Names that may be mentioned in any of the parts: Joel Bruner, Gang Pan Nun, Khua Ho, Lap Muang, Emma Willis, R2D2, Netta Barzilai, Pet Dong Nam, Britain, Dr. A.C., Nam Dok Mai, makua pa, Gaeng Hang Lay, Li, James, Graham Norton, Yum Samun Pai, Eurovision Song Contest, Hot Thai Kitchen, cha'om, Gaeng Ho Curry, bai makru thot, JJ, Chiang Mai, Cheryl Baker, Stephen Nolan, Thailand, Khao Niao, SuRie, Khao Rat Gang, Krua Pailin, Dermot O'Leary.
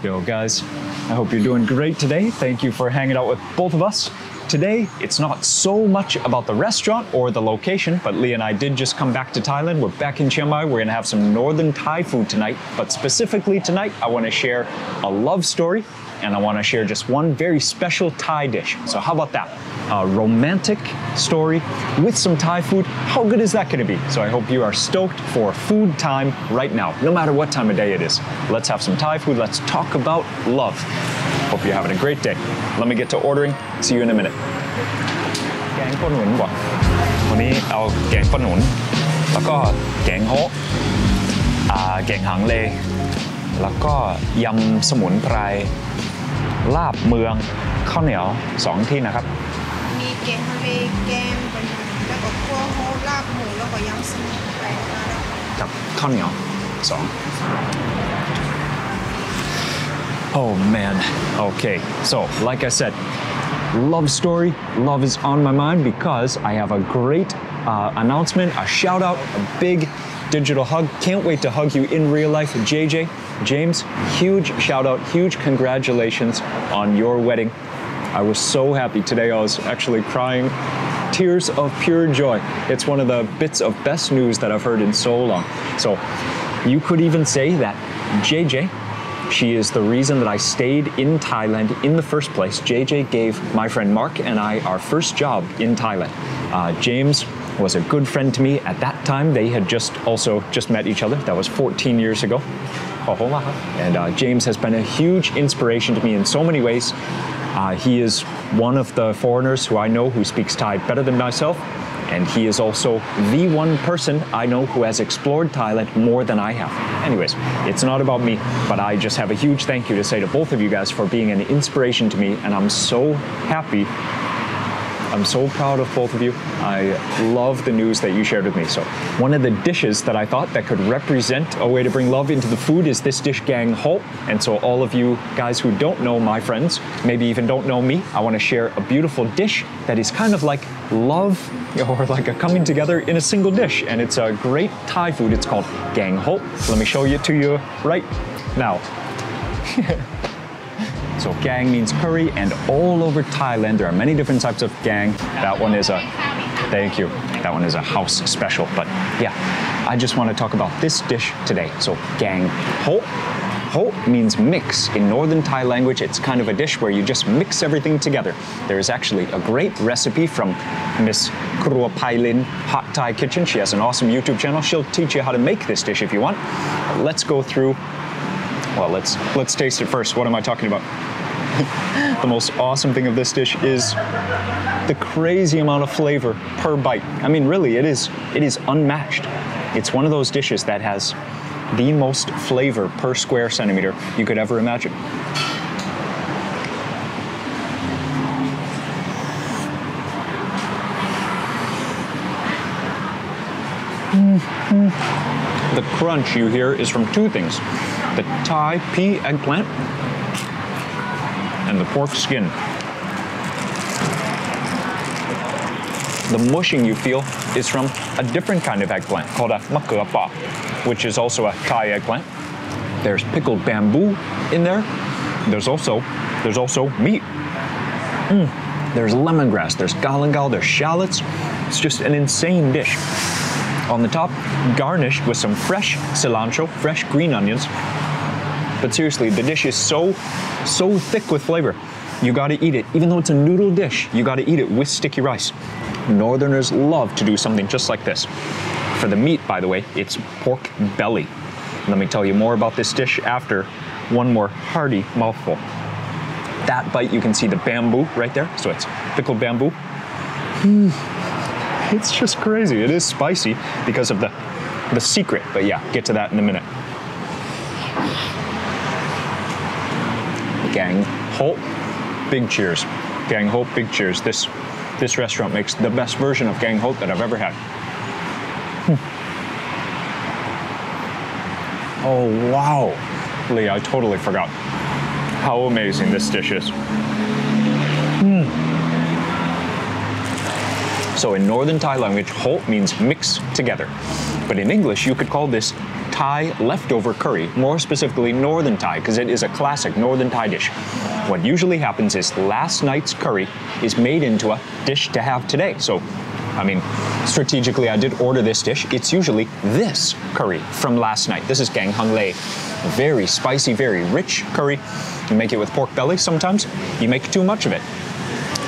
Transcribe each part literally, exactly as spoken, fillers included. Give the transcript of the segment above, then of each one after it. Yo guys, I hope you're doing great today. Thank you for hanging out with both of us. Today, it's not so much about the restaurant or the location, but Li and I did just come back to Thailand. We're back in Chiang Mai. We're gonna have some northern Thai food tonight, but specifically tonight, I wanna share a love story and I wanna share just one very special Thai dish. So how about that? A romantic story with some Thai food. How good is that gonna be? So I hope you are stoked for food time right now, no matter what time of day it is. Let's have some Thai food. Let's talk about love. Hope you're having a great day. Let me get to ordering. See you in a minute. Gang Pan Nun. Today, I'll Gang Pan Nun, and Gaeng Ho, Gaeng Hang Lay, and Yum Samun Pai, Lap Muang, Khao Niao, two things. There's Gaeng Hang Lay, Gaeng Pan Nun, and Krua Ho, Lap Muang, and Yum Samun Pai. And Khao Niao, two. Oh man, okay, so like I said, love story, love is on my mind because I have a great uh, announcement, a shout out, a big digital hug. Can't wait to hug you in real life. J J, James, huge shout out, huge congratulations on your wedding. I was so happy today, I was actually crying tears of pure joy. It's one of the bits of best news that I've heard in so long. So you could even say that J J, she is the reason that I stayed in Thailand in the first place. J J gave my friend Mark and I our first job in Thailand. Uh, James was a good friend to me at that time. They had just also just met each other. That was fourteen years ago. And uh, James has been a huge inspiration to me in so many ways. Uh, he is one of the foreigners who I know who speaks Thai better than myself. And he is also the one person I know who has explored Thailand more than I have. Anyways, it's not about me, but I just have a huge thank you to say to both of you guys for being an inspiration to me, and I'm so happy. I'm so proud of both of you. I love the news that you shared with me. So one of the dishes that I thought that could represent a way to bring love into the food is this dish, Gaeng Ho. And so all of you guys who don't know my friends, maybe even don't know me, I want to share a beautiful dish that is kind of like love or like a coming together in a single dish. And it's a great Thai food. It's called Gaeng Ho. Let me show you to you right now. So gang means curry, and all over Thailand, there are many different types of gang. That one is a, thank you, that one is a house special. But yeah, I just want to talk about this dish today. So Gaeng Ho. Ho means mix. In Northern Thai language, it's kind of a dish where you just mix everything together. There is actually a great recipe from Miss Krua Pailin, Hot Thai Kitchen. She has an awesome YouTube channel. She'll teach you how to make this dish if you want. Let's go through. Well, let's let's taste it first. What am I talking about? The most awesome thing of this dish is the crazy amount of flavor per bite. I mean, really, it is it is unmatched. It's one of those dishes that has the most flavor per square centimeter you could ever imagine. Mm-hmm. The crunch you hear is from two things. The Thai pea eggplant and the pork skin. The mushing you feel is from a different kind of eggplant called a makua pa, which is also a Thai eggplant. There's pickled bamboo in there. There's also, there's also meat. Mm. There's lemongrass, there's galangal, there's shallots. It's just an insane dish. On the top, garnished with some fresh cilantro, fresh green onions. But seriously, the dish is so, so thick with flavor. You gotta eat it. Even though it's a noodle dish, you gotta eat it with sticky rice. Northerners love to do something just like this. For the meat, by the way, it's pork belly. Let me tell you more about this dish after one more hearty mouthful. That bite, you can see the bamboo right there. So it's pickled bamboo. It's just crazy. It is spicy because of the, the secret. But yeah, get to that in a minute. Gaeng Ho, big cheers. Gaeng Ho, big cheers. This, this restaurant makes the best version of Gaeng Ho that I've ever had. Hmm. Oh, wow. Li, I totally forgot how amazing this dish is. Hmm. So in Northern Thai language, ho means mix together. But in English, you could call this Thai leftover curry, more specifically Northern Thai, because it is a classic Northern Thai dish. What usually happens is last night's curry is made into a dish to have today. So, I mean, strategically, I did order this dish. It's usually this curry from last night. This is Gaeng Hang Lay. Very spicy, very rich curry. You make it with pork belly sometimes. You make too much of it,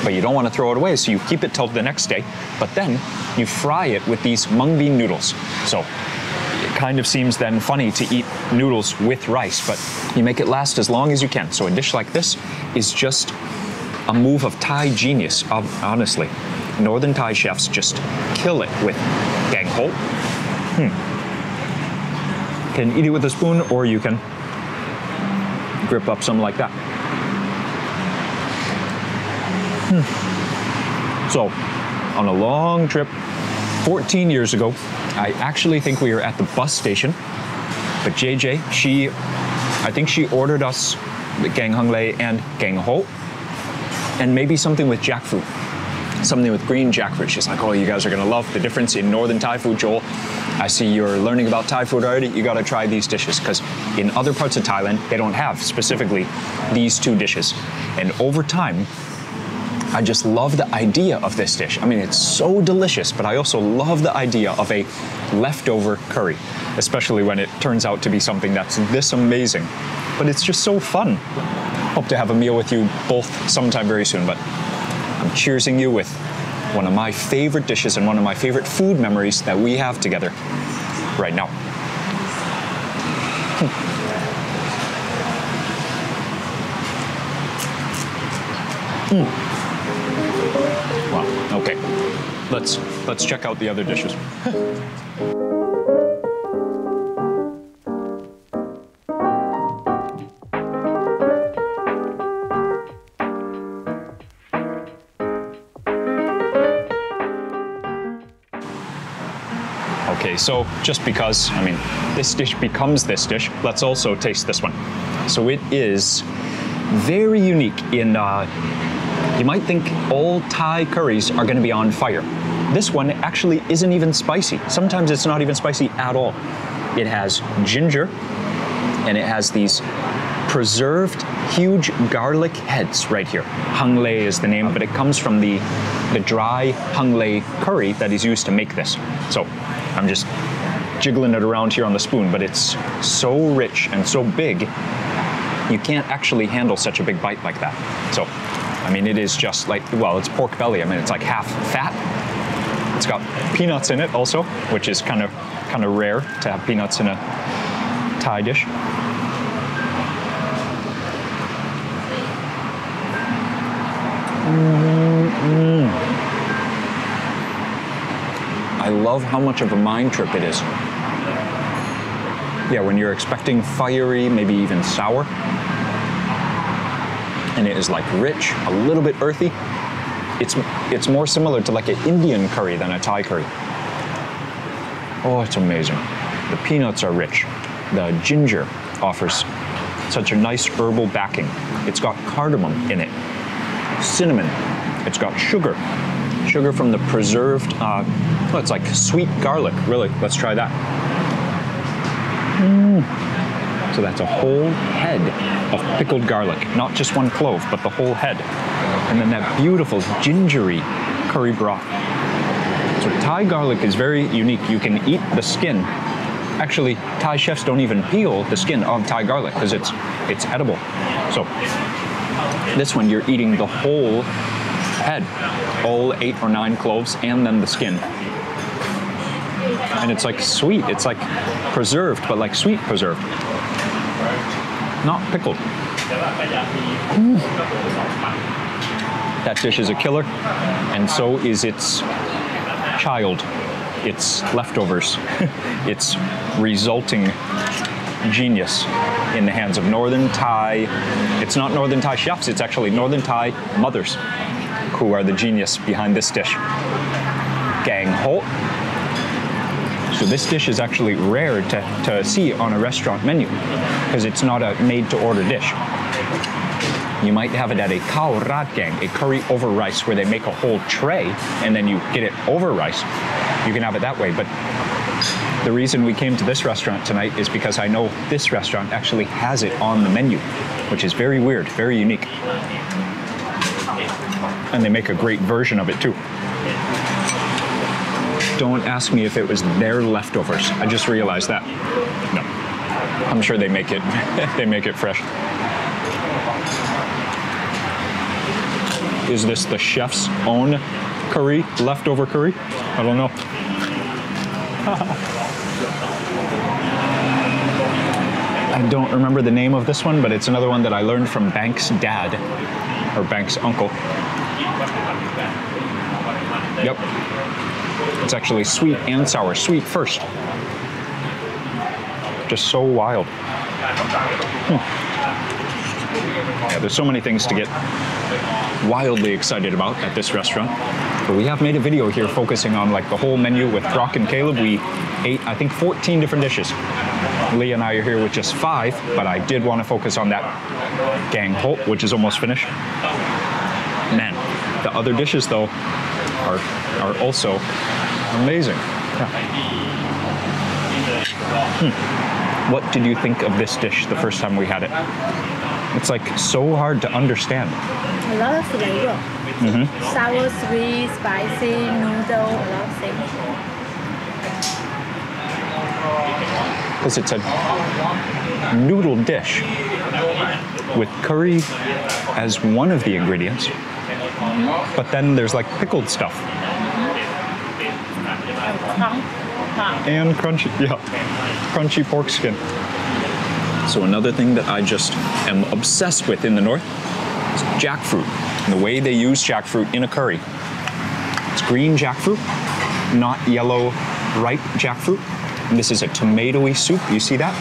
but you don't want to throw it away, so you keep it till the next day. But then you fry it with these mung bean noodles. So it kind of seems then funny to eat noodles with rice, but you make it last as long as you can. So a dish like this is just a move of Thai genius. Honestly, Northern Thai chefs just kill it with Gaeng Ho. Hmm. Can eat it with a spoon, or you can grip up some like that. Hmm. So, on a long trip, fourteen years ago, I actually think we were at the bus station, but J J, she, I think she ordered us the Gaeng Hang Lay and Gaeng Ho, and maybe something with jackfruit, something with green jackfruit. She's like, oh, you guys are gonna love the difference in Northern Thai food, Joel. I see you're learning about Thai food already. You gotta try these dishes, because in other parts of Thailand, they don't have specifically these two dishes. And over time, I just love the idea of this dish. I mean, it's so delicious, but I also love the idea of a leftover curry, especially when it turns out to be something that's this amazing. But it's just so fun. Hope to have a meal with you both sometime very soon, but I'm cheersing you with one of my favorite dishes and one of my favorite food memories that we have together right now. Hmm. Mm. Okay, let's let's check out the other dishes. Okay, so just because, I mean, this dish becomes this dish, let's also taste this one. So it is very unique in uh, you might think all Thai curries are going to be on fire. This one actually isn't even spicy. Sometimes it's not even spicy at all. It has ginger, and it has these preserved huge garlic heads right here. Hang Lay is the name, but it comes from the, the dry Hang Lay curry that is used to make this. So I'm just jiggling it around here on the spoon, but it's so rich and so big, you can't actually handle such a big bite like that. So, I mean, it is just like, well, it's pork belly. I mean, it's like half fat. It's got peanuts in it also, which is kind of kind of rare to have peanuts in a Thai dish. Mm-hmm. I love how much of a mind trip it is. Yeah, when you're expecting fiery, maybe even sour, and it is like rich, a little bit earthy. It's, it's more similar to like an Indian curry than a Thai curry. Oh, it's amazing. The peanuts are rich. The ginger offers such a nice herbal backing. It's got cardamom in it, cinnamon. It's got sugar, sugar from the preserved, uh, well, it's like sweet garlic, really. Let's try that. Mm. So that's a whole head of pickled garlic, not just one clove, but the whole head. And then that beautiful gingery curry broth. So Thai garlic is very unique. You can eat the skin. Actually, Thai chefs don't even peel the skin of Thai garlic because it's, it's edible. So this one, you're eating the whole head, all eight or nine cloves, and then the skin. And it's like sweet. It's like preserved, but like sweet preserved. Not pickled. Mm. That dish is a killer, and so is its child, its leftovers, its resulting genius in the hands of Northern Thai. It's not Northern Thai chefs, it's actually Northern Thai mothers who are the genius behind this dish. Gaeng Ho. So this dish is actually rare to, to see on a restaurant menu because it's not a made-to-order dish. You might have it at a khao rat gang, a curry over rice, where they make a whole tray and then you get it over rice. You can have it that way, but The reason we came to this restaurant tonight is because I know this restaurant actually has it on the menu, which is very weird, very unique. And they make a great version of it too. Don't ask me if it was their leftovers. I just realized that. No, I'm sure they make it, they make it fresh. Is this the chef's own curry, leftover curry? I don't know. I don't remember the name of this one, but it's another one that I learned from Bank's dad, or Bank's uncle. Yep. It's actually sweet and sour. Sweet first. Just so wild. Hmm. Yeah, there's so many things to get wildly excited about at this restaurant. But we have made a video here focusing on like the whole menu with Brock and Caleb. We ate, I think, fourteen different dishes. Lee and I are here with just five, but I did want to focus on that Gaeng Ho, which is almost finished. Man, the other dishes though are, are also amazing. Yeah. Hmm. What did you think of this dish the first time we had it? It's like so hard to understand. A lot of flavor. Mm-hmm. Sour, sweet, spicy, noodle, a lot of things. Because it's a noodle dish with curry as one of the ingredients, mm-hmm. but then there's like pickled stuff. Mm-hmm. And crunchy, yeah, crunchy pork skin. So another thing that I just am obsessed with in the north is jackfruit, and the way they use jackfruit in a curry. It's green jackfruit, not yellow ripe jackfruit. And this is a tomatoey soup, you see that?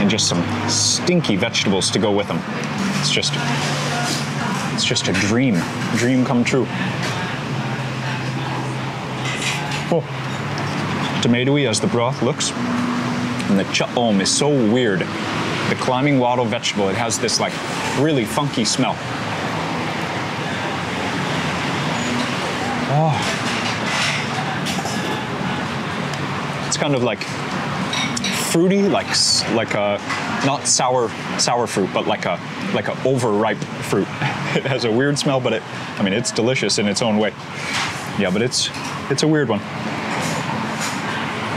And just some stinky vegetables to go with them. It's just, it's just a dream, dream come true. Oh, tomatoey as the broth looks. And the cha'om is so weird. The climbing wattle vegetable, it has this like really funky smell. Oh. Kind of like fruity, like like a not sour sour fruit, but like a like a overripe fruit. It has a weird smell, but it, I mean, it's delicious in its own way. Yeah, but it's it's a weird one.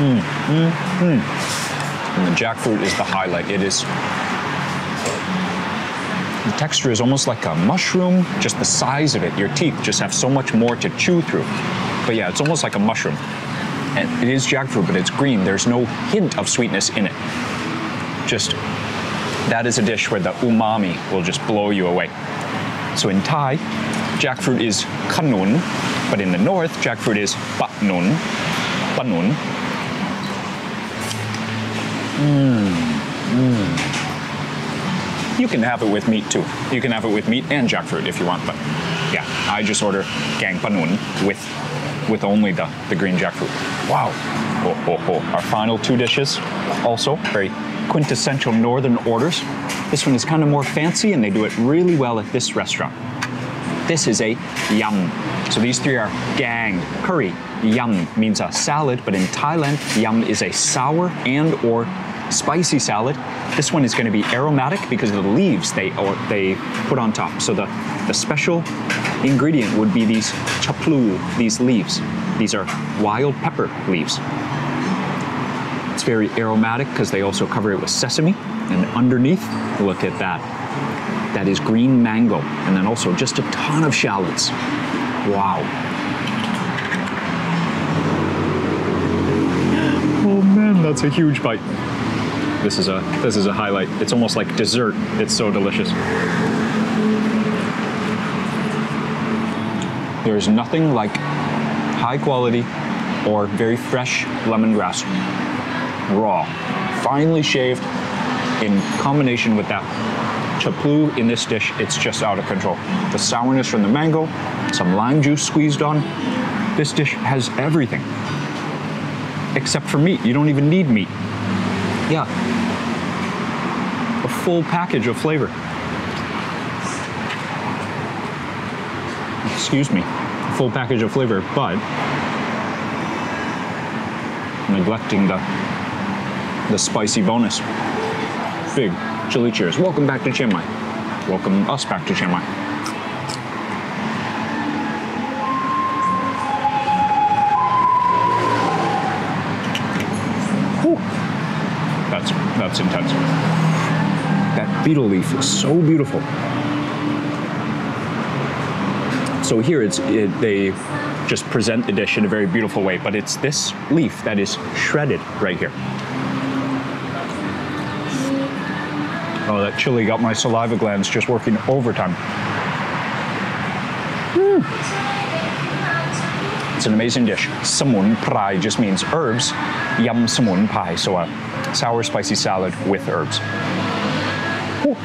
Mm, mm, mm. And the jackfruit is the highlight. It is. The texture is almost like a mushroom. Just the size of it, your teeth just have so much more to chew through. But yeah, it's almost like a mushroom. And it is jackfruit, but it's green. There's no hint of sweetness in it. Just, that is a dish where the umami will just blow you away. So in Thai, jackfruit is kanun, but in the north, jackfruit is panun. Panun. Mm. Mm. You can have it with meat too. You can have it with meat and jackfruit if you want, but yeah, I just order gang panun with with only the, the green jackfruit. Wow. Oh, oh, oh. Our final two dishes, also very quintessential northern orders. This one is kind of more fancy and they do it really well at this restaurant. This is a yum. So these three are gang, curry, yum means a salad, but in Thailand, yum is a sour and or spicy salad. This one is gonna be aromatic because of the leaves they, or they put on top. So the, the special ingredient would be these chaplu, these leaves. These are wild pepper leaves. It's very aromatic because they also cover it with sesame. And underneath, look at that. That is green mango. And then also just a ton of shallots. Wow. Oh man, that's a huge bite. This is a, this is a highlight. It's almost like dessert. It's so delicious. There is nothing like high quality or very fresh lemongrass, raw, finely shaved in combination with that chaplu in this dish. It's just out of control. The sourness from the mango, some lime juice squeezed on. This dish has everything except for meat. You don't even need meat. Yeah, a full package of flavor. Excuse me, full package of flavor, but neglecting the, the spicy bonus. Big chili cheers. Welcome back to Chiang Mai. Welcome us back to Chiang Mai. That's, that's intense. That betel leaf is so beautiful. So here it's, it, they just present the dish in a very beautiful way, but it's this leaf that is shredded right here. Oh, that chili got my saliva glands just working overtime. Mm. It's an amazing dish. Samun Pai just means herbs. Yum Samun Pai, so a sour spicy salad with herbs. Ooh,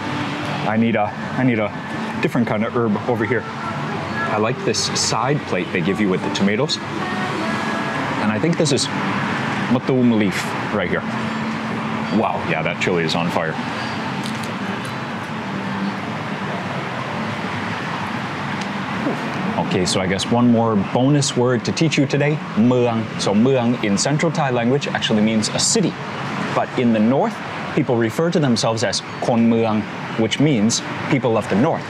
I need a, I need a different kind of herb over here. I like this side plate they give you with the tomatoes. And I think this is matum leaf right here. Wow, yeah, that chili is on fire. Okay, so I guess one more bonus word to teach you today, Muang. So Muang in Central Thai language actually means a city. But in the north, people refer to themselves as Kon Muang, which means people of the north.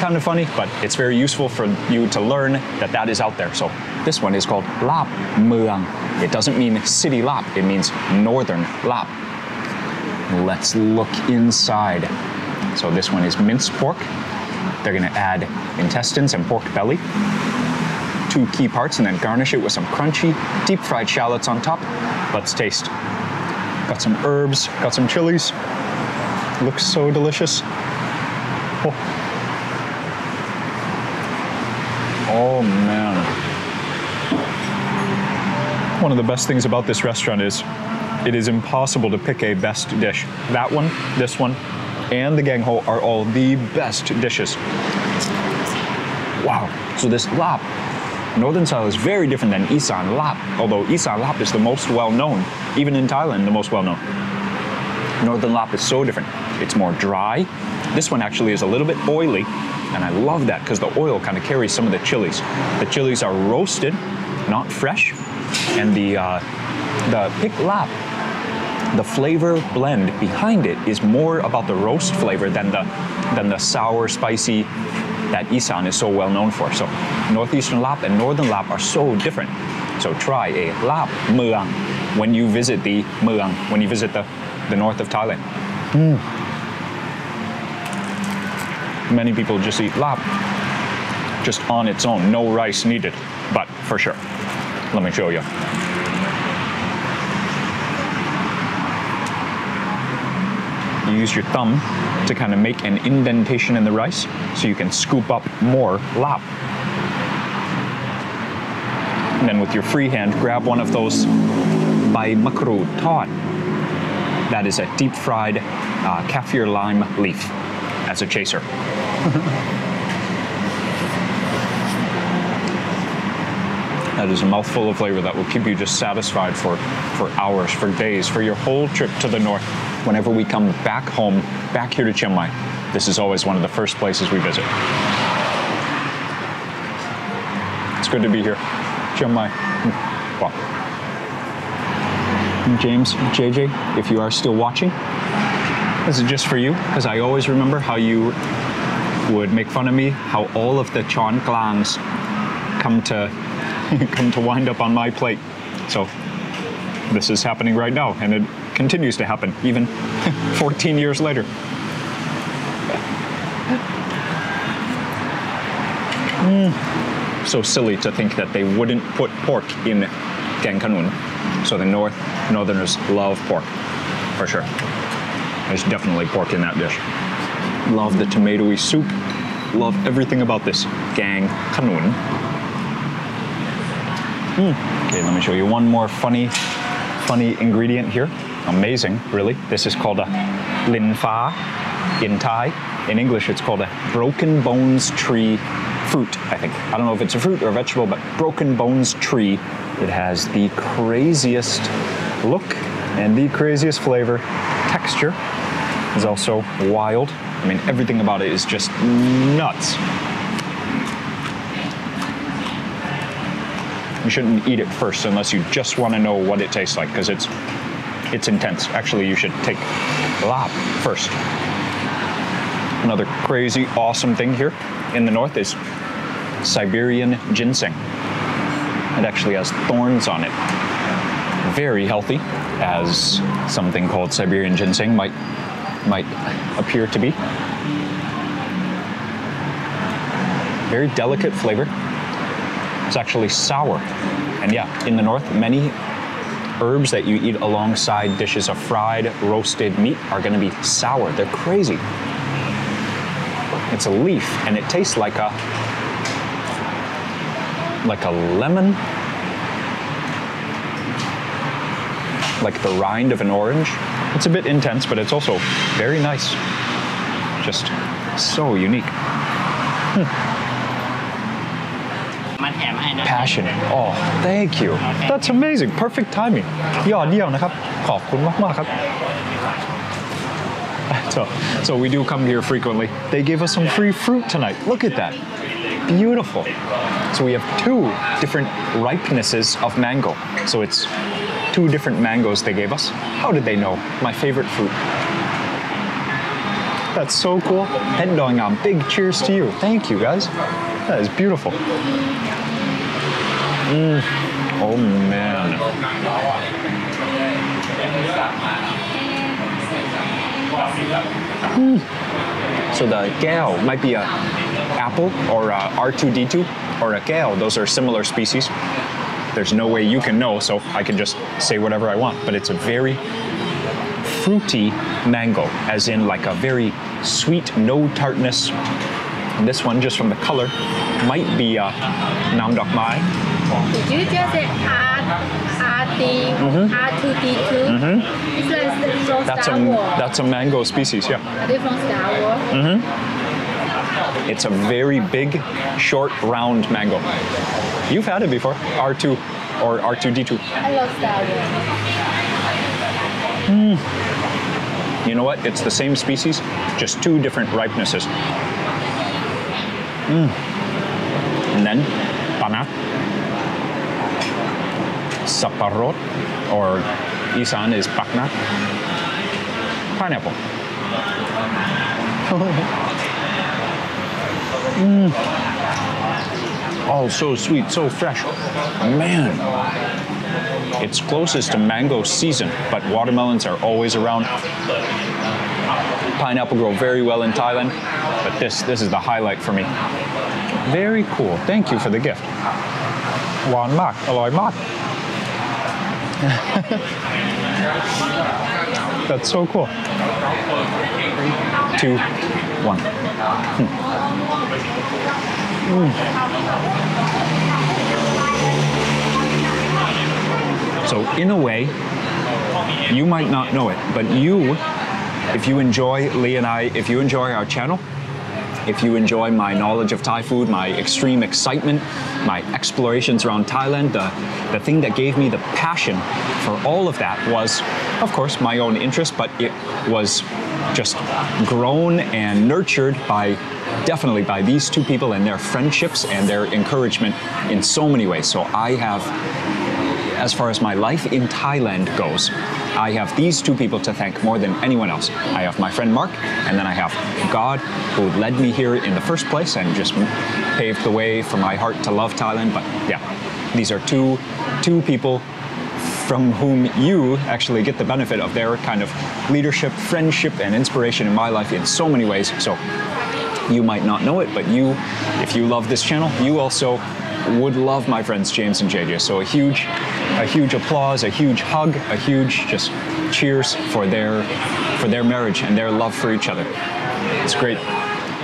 Kind of funny, but it's very useful for you to learn that that is out there. So this one is called Lap Muang. It doesn't mean city lap, it means northern lap. Let's look inside. So this one is minced pork. They're gonna add intestines and pork belly, two key parts, and then garnish it with some crunchy, deep fried shallots on top. Let's taste. Got some herbs, got some chilies. Looks so delicious. Oh, oh man. One of the best things about this restaurant is it is impossible to pick a best dish. That one, this one, and the Gaeng Ho are all the best dishes. Wow, so this lap, northern style is very different than Isan lap, although Isan lap is the most well-known, even in Thailand, the most well-known. Northern lap is so different. It's more dry. This one actually is a little bit oily, and I love that because the oil kind of carries some of the chilies. The chilies are roasted, not fresh, and the, uh, the pick lap, the flavor blend behind it is more about the roast flavor than the than the sour, spicy that Isan is so well known for. So northeastern lap and northern lap are so different. So try a lap muang when you visit the muang, when you visit the, the north of Thailand. Mm. Many people just eat lap just on its own, no rice needed, but for sure. Let me show you. You use your thumb to kind of make an indentation in the rice so you can scoop up more lap. And then with your free hand, grab one of those bai makru thot. That is a deep fried uh, kaffir lime leaf as a chaser. That is a mouthful of flavor that will keep you just satisfied for, for hours, for days, for your whole trip to the north. Whenever we come back home, back here to Chiang Mai, this is always one of the first places we visit. It's good to be here. Chiang Mai. Wow. James, J J, if you are still watching, this is just for you, because I always remember how you would make fun of me, how all of the chon klangs come to come to wind up on my plate. So this is happening right now, and it continues to happen, even fourteen years later. Mm. So silly to think that they wouldn't put pork in Gang Pan Nun. So the North, Northerners love pork, for sure. There's definitely pork in that dish. Love the tomatoey soup. Love everything about this Gang Pan Nun. Mm. Okay, let me show you one more funny, funny ingredient here. Amazing, really. This is called a lin fa in Thai. In English, it's called a broken bones tree fruit, I think. I don't know if it's a fruit or a vegetable, but broken bones tree. It has the craziest look and the craziest flavor. Texture is also wild. I mean, everything about it is just nuts. You shouldn't eat it first unless you just want to know what it tastes like, because it's it's intense. Actually, you should take lap first. Another crazy, awesome thing here in the north is Siberian ginseng. It actually has thorns on it. Very healthy, as something called Siberian ginseng might might appear to be. Very delicate flavor. It's actually sour. And yeah, in the north, many herbs that you eat alongside dishes of fried, roasted meat are gonna be sour. They're crazy. It's a leaf, and it tastes like a, like a lemon, like the rind of an orange. It's a bit intense, but it's also very nice. Just so unique. Hmm. Passion. Oh, thank you. That's amazing. Perfect timing. So, so we do come here frequently. They gave us some free fruit tonight. Look at that. Beautiful. So we have two different ripenesses of mango. So it's two different mangoes they gave us. How did they know? My favorite fruit. That's so cool. Pet Dong Nam, big cheers to you. Thank you, guys. That is beautiful. Mm. Oh man. Mm. So the gaeng might be an apple or a R two D two or a gaeng. Those are similar species. There's no way you can know, so I can just say whatever I want. But it's a very fruity mango, as in like a very sweet, no tartness. And this one, just from the color, might be uh, Nam Dok Mai. Did you just say R two D two? It's from that's Star a, War. That's a mango species, yeah. Are they from Star War? Mm-hmm. It's a very big, short, round mango. You've had it before, R two or R two D two. I love Star War. Mm. You know what? It's the same species, just two different ripenesses. Mm. And then, pana, saparot, or isan is pakna, pineapple. Mm. Oh, so sweet, so fresh. Man, it's closest to mango season, but watermelons are always around. Pineapple grow very well in Thailand, but this this is the highlight for me. Very cool. Thank you for the gift. Wan mak, aloy mak. That's so cool. Three, two, one. Hmm. Mm. So in a way, you might not know it, but you. If you enjoy Li and I, if you enjoy our channel, if you enjoy my knowledge of Thai food, my extreme excitement, my explorations around Thailand, the, the thing that gave me the passion for all of that was, of course, my own interest, but it was just grown and nurtured by, definitely by these two people and their friendships and their encouragement in so many ways. So I have, as far as my life in Thailand goes, I have these two people to thank more than anyone else. I have my friend Mark, and then I have God, who led me here in the first place and just paved the way for my heart to love Thailand. But yeah, these are two, two people from whom you actually get the benefit of their kind of leadership, friendship, and inspiration in my life in so many ways. So you might not know it, but you, if you love this channel, you also would love my friends James and J J. So a huge, a huge applause, a huge hug, a huge just cheers for their, for their marriage and their love for each other. It's great.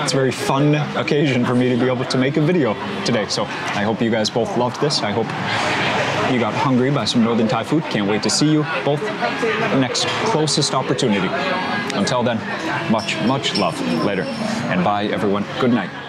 It's a very fun occasion for me to be able to make a video today. So I hope you guys both loved this. I hope you got hungry by some Northern Thai food. Can't wait to see you both next closest opportunity. Until then, much, much love. Later. And bye, everyone. Good night.